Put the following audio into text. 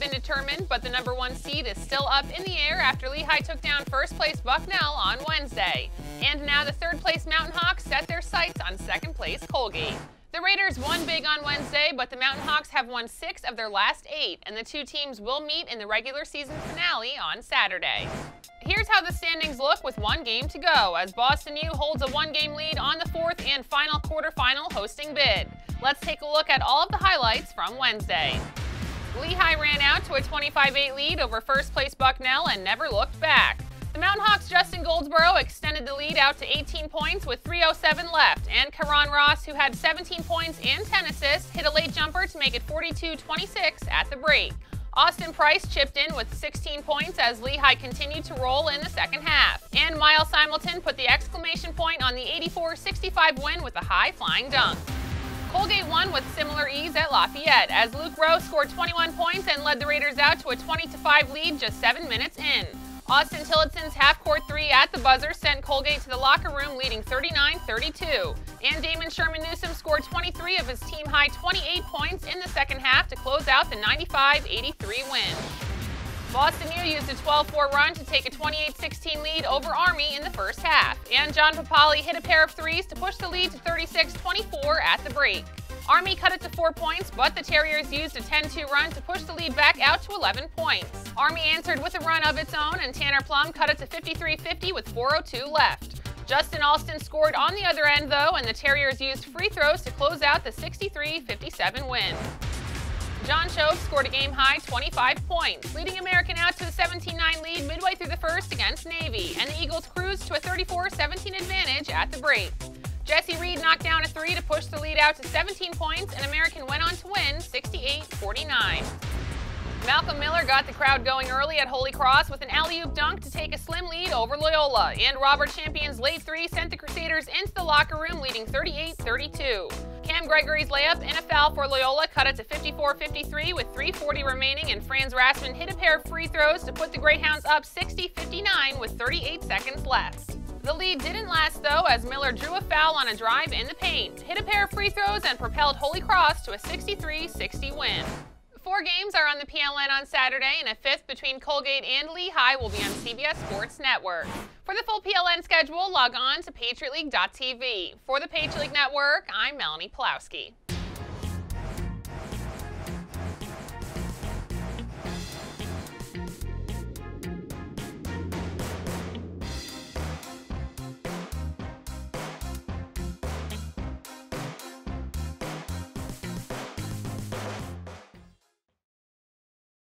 been determined, but the #1 seed is still up in the air after Lehigh took down first-place Bucknell on Wednesday. And now the third-place Mountain Hawks set their sights on second-place Colgate. The Raiders won big on Wednesday, but the Mountain Hawks have won 6 of their last 8, and the two teams will meet in the regular season finale on Saturday. Here's how the standings look with one game to go, as Boston U holds a 1-game lead on the 4th and final quarterfinal hosting bid. Let's take a look at all of the highlights from Wednesday. Lehigh ran out to a 25-8 lead over first-place Bucknell and never looked back. The Mountain Hawks' Justin Goldsboro extended the lead out to 18 points with 3:07 left, and Karon Ross, who had 17 points and 10 assists, hit a late jumper to make it 42-26 at the break. Austin Price chipped in with 16 points as Lehigh continued to roll in the second half, and Miles Simulton put the exclamation point on the 84-65 win with a high-flying dunk. Colgate won with similar ease at Lafayette as Luke Rowe scored 21 points and led the Raiders out to a 20-5 lead just 7 minutes in. Austin Tilletson's half-court three at the buzzer sent Colgate to the locker room leading 39-32. And Damon Sherman-Newsom scored 23 of his team-high 28 points in the second half to close out the 95-83 win. Boston U used a 12-4 run to take a 28-16 lead over Army in the first half. And John Papali hit a pair of threes to push the lead to 36-24 at the break. Army cut it to 4 points, but the Terriers used a 10-2 run to push the lead back out to 11 points. Army answered with a run of its own, and Tanner Plum cut it to 53-50 with 4:02 left. Justin Alston scored on the other end, though, and the Terriers used free throws to close out the 63-57 win. John Choke scored a game-high 25 points, leading American out to a 17-9 lead midway through the first against Navy, and the Eagles cruised to a 34-17 advantage at the break. Jesse Reed knocked down a 3 to push the lead out to 17 points, and American went on to win 68-49. Malcolm Miller got the crowd going early at Holy Cross with an alley-oop dunk to take a slim lead over Loyola, and Robert Champion's late 3 sent the Crusaders into the locker room leading 38-32. Cam Gregory's layup and a foul for Loyola cut it to 54-53 with 3:40 remaining, and Franz Rassman hit a pair of free throws to put the Greyhounds up 60-59 with 38 seconds left. The lead didn't last, though, as Miller drew a foul on a drive in the paint, hit a pair of free throws, and propelled Holy Cross to a 63-60 win. 4 games are on the PLN on Saturday, and a 5th between Colgate and Lehigh will be on CBS Sports Network. For the full PLN schedule, log on to PatriotLeague.tv. For the Patriot League Network, I'm Melanie Polowski.